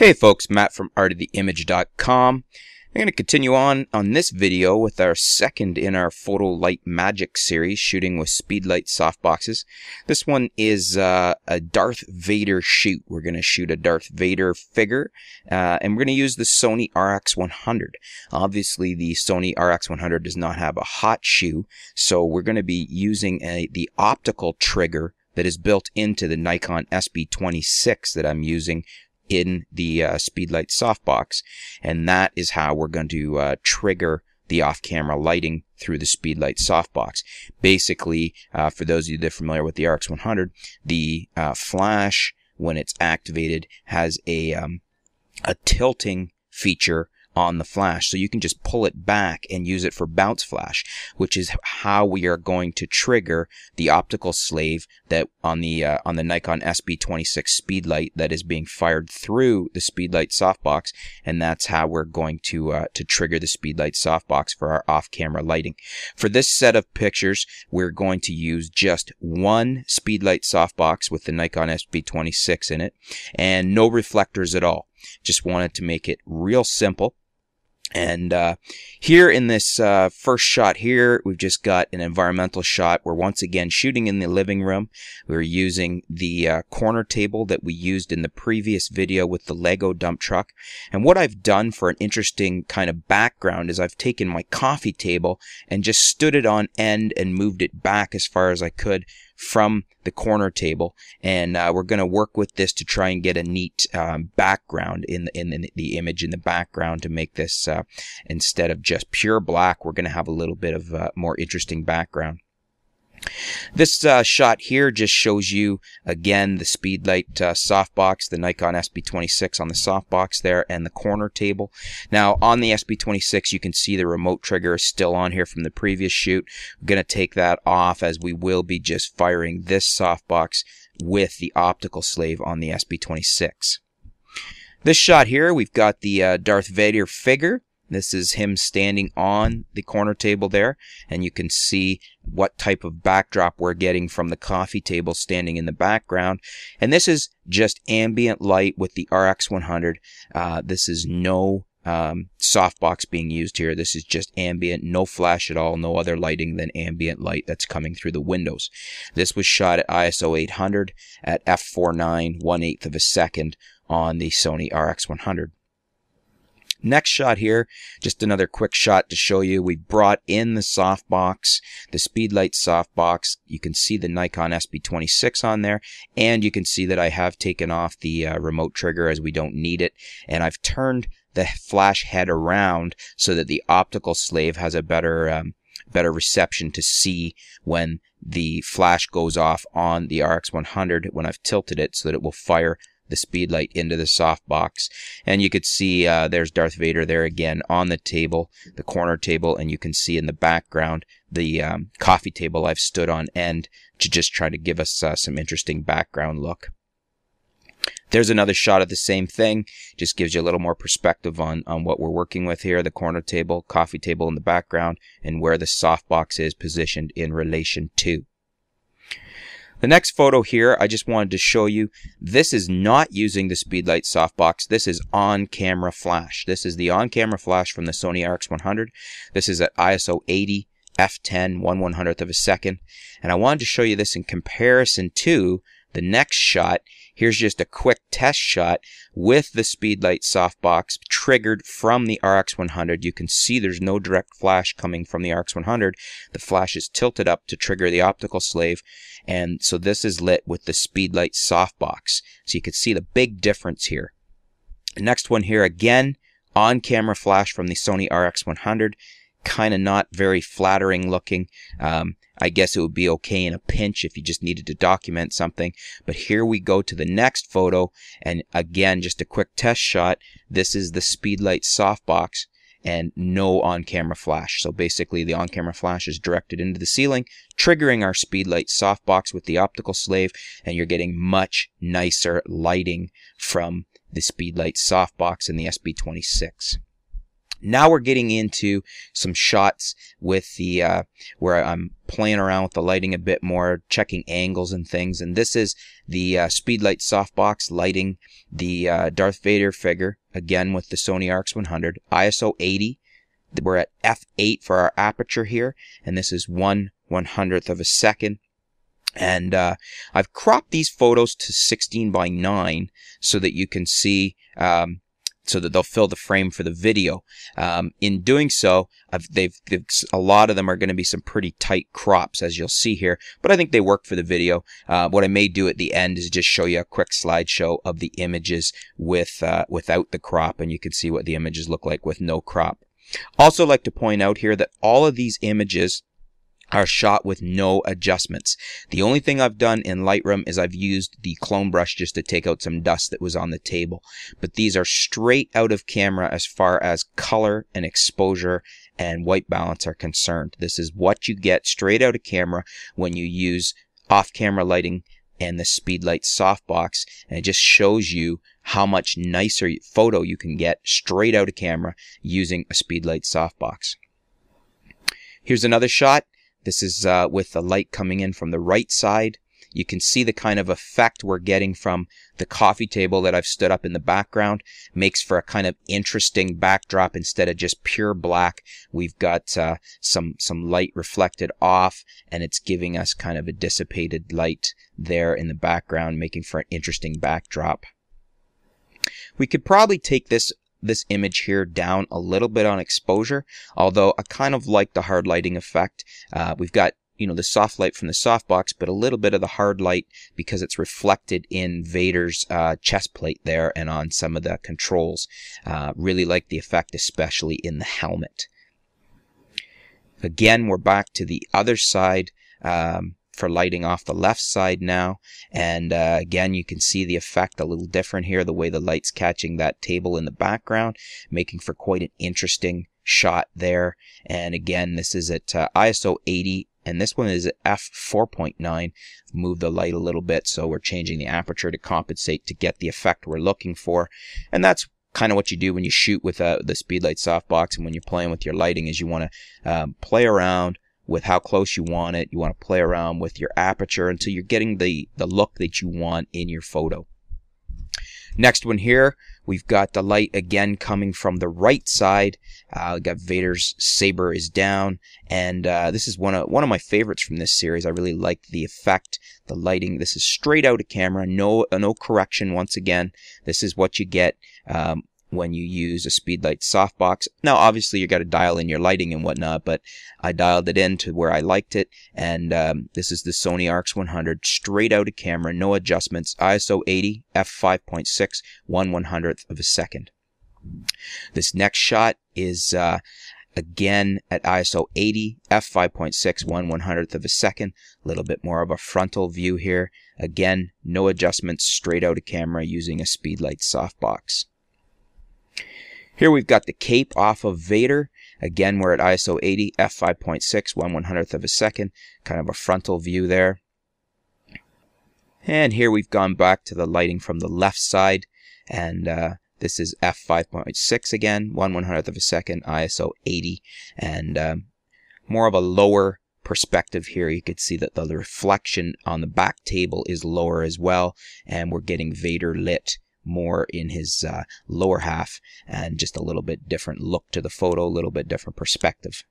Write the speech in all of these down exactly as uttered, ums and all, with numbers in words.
Hey folks, Matt from Art of the Image dot com. I'm going to continue on on this video with our second in our Photo Light Magic series, shooting with Speedlite softboxes. This one is uh, a Darth Vader shoot. We're going to shoot a Darth Vader figure, uh, and we're going to use the Sony R X one hundred. Obviously, the Sony R X one hundred does not have a hot shoe, so we're going to be using a, the optical trigger that is built into the Nikon S B twenty-six that I'm using in the uh, Speedlite softbox, and that is how we're going to uh, trigger the off-camera lighting through the Speedlite softbox. Basically, uh, for those of you that are familiar with the R X one hundred, the uh, flash, when it's activated, has a, um, a tilting feature on the flash, so you can just pull it back and use it for bounce flash, which is how we are going to trigger the optical slave that on the uh, on the Nikon S B twenty-six Speedlite that is being fired through the Speedlite softbox, and that's how we're going to uh, to trigger the Speedlite softbox for our off-camera lighting. For this set of pictures, we're going to use just one Speedlite softbox with the Nikon S B twenty-six in it, and no reflectors at all. Just wanted to make it real simple. And uh, here in this uh, first shot here, we've just got an environmental shot. We're once again shooting in the living room. We're using the uh, corner table that we used in the previous video with the Lego dump truck. And what I've done for an interesting kind of background is I've taken my coffee table and just stood it on end and moved it back as far as I could from the corner table, and uh, we're going to work with this to try and get a neat um, background in the, in the image in the background to make this, uh, instead of just pure black, we're going to have a little bit of uh, more interesting background. This uh, shot here just shows you again the Speedlite uh, softbox, the Nikon S B twenty-six on the softbox there, and the corner table. Now on the S B twenty-six, you can see the remote trigger is still on here from the previous shoot. I'm going to take that off as we will be just firing this softbox with the optical slave on the S B twenty-six. This shot here, we've got the uh, Darth Vader figure. This is him standing on the corner table there, and you can see what type of backdrop we're getting from the coffee table standing in the background. And this is just ambient light with the R X one hundred. Uh, this is no um, softbox being used here. This is just ambient, no flash at all, no other lighting than ambient light that's coming through the windows. This was shot at I S O eight hundred at f four point nine, one eighth of a second on the Sony R X one hundred. Next shot here, just another quick shot to show you. We brought in the softbox, the Speedlite softbox. You can see the Nikon S B twenty-six on there, and you can see that I have taken off the uh, remote trigger as we don't need it, and I've turned the flash head around so that the optical slave has a better um, better reception to see when the flash goes off on the R X one hundred when I've tilted it, so that it will fire the Speedlite into the softbox. And you could see uh, there's Darth Vader there again on the table, the corner table, and you can see in the background the um, coffee table I've stood on end to just try to give us uh, some interesting background look. There's another shot of the same thing, just gives you a little more perspective on, on what we're working with here, the corner table, coffee table in the background, and where the softbox is positioned in relation to. The next photo here, I just wanted to show you, this is not using the Speedlite softbox. This is on-camera flash. This is the on-camera flash from the Sony R X one hundred. This is at I S O eighty, f ten, one one hundredth of a second. And I wanted to show you this in comparison to the next shot. Here's just a quick test shot with the Speedlite softbox triggered from the R X one hundred. You can see there's no direct flash coming from the R X one hundred. The flash is tilted up to trigger the optical slave, and so this is lit with the Speedlite softbox. So you can see the big difference here. The next one here again, on-camera flash from the Sony R X one hundred. Kind of not very flattering looking. Um, I guess it would be okay in a pinch if you just needed to document something. But here we go to the next photo, and again, just a quick test shot. This is the Speedlite softbox and no on-camera flash. So basically, the on-camera flash is directed into the ceiling, triggering our Speedlite softbox with the optical slave, and you're getting much nicer lighting from the Speedlite softbox and the S B twenty-six. Now we're getting into some shots with the uh, where I'm playing around with the lighting a bit more, checking angles and things. And this is the uh, Speedlite Softbox lighting the uh, Darth Vader figure, again with the Sony R X one hundred, I S O eighty. We're at f eight for our aperture here, and this is one one hundredth of a second. And uh, I've cropped these photos to sixteen by nine so that you can see, um, so that they'll fill the frame for the video. Um, in doing so, I've, they've, they've, a lot of them are going to be some pretty tight crops, as you'll see here, but I think they work for the video. Uh, what I may do at the end is just show you a quick slideshow of the images with uh, without the crop, and you can see what the images look like with no crop. Also like to point out here that all of these images are shot with no adjustments. The only thing I've done in Lightroom is I've used the clone brush just to take out some dust that was on the table. But these are straight out of camera as far as color and exposure and white balance are concerned. This is what you get straight out of camera when you use off-camera lighting and the Speedlite Softbox, and it just shows you how much nicer photo you can get straight out of camera using a Speedlite Softbox. Here's another shot. This is uh, with the light coming in from the right side. You can see the kind of effect we're getting from the coffee table that I've stood up in the background. Makes for a kind of interesting backdrop instead of just pure black. We've got uh, some some light reflected off, and it's giving us kind of a dissipated light there in the background, making for an interesting backdrop. We could probably take this this image here down a little bit on exposure, although I kind of like the hard lighting effect. Uh, we've got, you know, the soft light from the softbox, but a little bit of the hard light because it's reflected in Vader's uh, chest plate there and on some of the controls. Uh, really like the effect, especially in the helmet. Again, we're back to the other side um, for lighting off the left side now, and uh, again you can see the effect a little different here, the way the light's catching that table in the background, making for quite an interesting shot there. And again, this is at uh, I S O eighty, and this one is at f four point nine. Move the light a little bit, so we're changing the aperture to compensate to get the effect we're looking for. And that's kind of what you do when you shoot with uh, the Speedlite Softbox, and when you're playing with your lighting is you want to um, play around with how close you want it. You want to play around with your aperture until you're getting the, the look that you want in your photo. Next one here, we've got the light again coming from the right side. Uh, we've got Vader's saber is down, and uh, this is one of one of my favorites from this series. I really like the effect, the lighting. This is straight out of camera, no no correction once again. This is what you get Um, when you use a Speedlite Softbox. Now obviously you got to dial in your lighting and whatnot, but I dialed it in to where I liked it, and um, this is the Sony R X one hundred, straight out of camera, no adjustments, I S O eighty, f five point six, one one hundredth of a second. This next shot is uh, again at I S O eighty, f five point six, one one hundredth of a second, a little bit more of a frontal view here. Again, no adjustments, straight out of camera using a Speedlite Softbox. Here we've got the cape off of Vader. Again, we're at I S O eighty, f five point six, one one hundredth of a second, kind of a frontal view there. And here we've gone back to the lighting from the left side, and uh, this is f five point six again, one one hundredth of a second, I S O eighty, and um, more of a lower perspective here. You could see that the reflection on the back table is lower as well, and we're getting Vader lit more in his uh, lower half, and just a little bit different look to the photo, a little bit different perspective.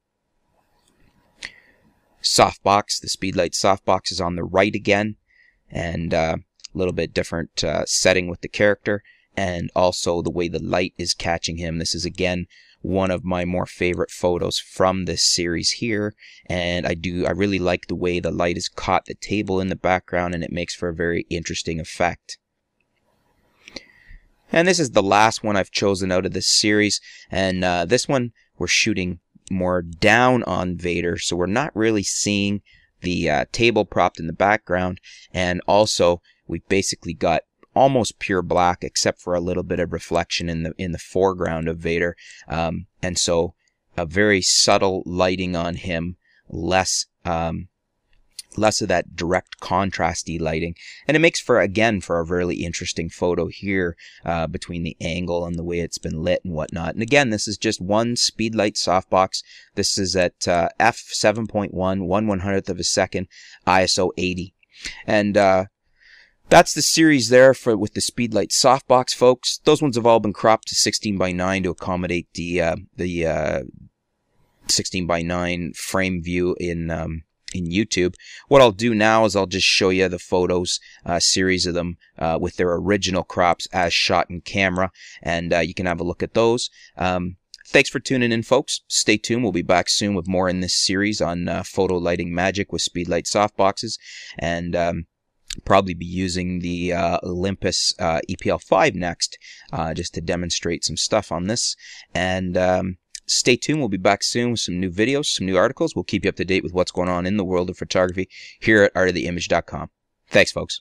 Softbox, the Speedlite Softbox is on the right again, and a uh, little bit different uh, setting with the character, and also the way the light is catching him. This is again one of my more favorite photos from this series here, and I do I really like the way the light is caught the table in the background, and it makes for a very interesting effect. And this is the last one I've chosen out of this series, and uh, this one we're shooting more down on Vader, so we're not really seeing the uh, table propped in the background, and also we've basically got almost pure black except for a little bit of reflection in the in the foreground of Vader, um, and so a very subtle lighting on him, less um, less of that direct contrasty lighting, and it makes for, again, for a really interesting photo here uh, between the angle and the way it's been lit and whatnot. And again, this is just one Speedlite softbox. This is at uh, f seven point one, one one hundredth of a second, I S O eighty, and uh, that's the series there for with the Speedlite softbox, folks. Those ones have all been cropped to sixteen by nine to accommodate the uh, the uh, sixteen by nine frame view in um, in YouTube. What I'll do now is I'll just show you the photos, uh, series of them uh, with their original crops as shot in camera, and uh, you can have a look at those. Um, thanks for tuning in, folks. Stay tuned. We'll be back soon with more in this series on uh, photo lighting magic with Speedlite softboxes, and um, probably be using the uh, Olympus uh, E P L five next, uh, just to demonstrate some stuff on this. And um, stay tuned. We'll be back soon with some new videos, some new articles. We'll keep you up to date with what's going on in the world of photography here at art of the image dot com. Thanks, folks.